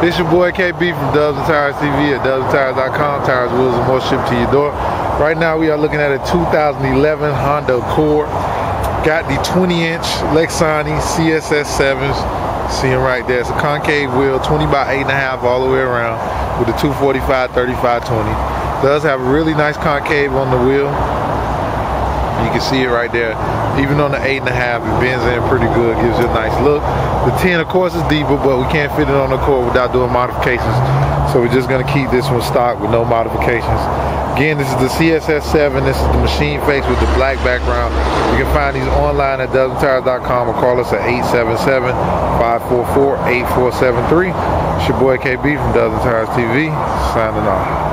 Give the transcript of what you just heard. This your boy KB from Dubs and Tires TV at DubsandTIRES.com. Tires, wheels, and more shipped to your door. Right now we are looking at a 2011 Honda Accord. Got the 20-inch Lexani CSS-7s. See them right there. It's a concave wheel, 20 by 8.5 all the way around with a 245/35/20. Does have a really nice concave on the wheel. You can see it right there. Even on the 8.5, it bends in pretty good, gives it a nice look. The 10, of course, is deeper, but we can't fit it on the Accord without doing modifications. So we're just gonna keep this one stock with no modifications. Again, this is the CSS-7. This is the machine face with the black background. You can find these online at DUBSandTIRES.com or call us at 877-544-8473. It's your boy KB from DUBSandTIRES TV, signing off.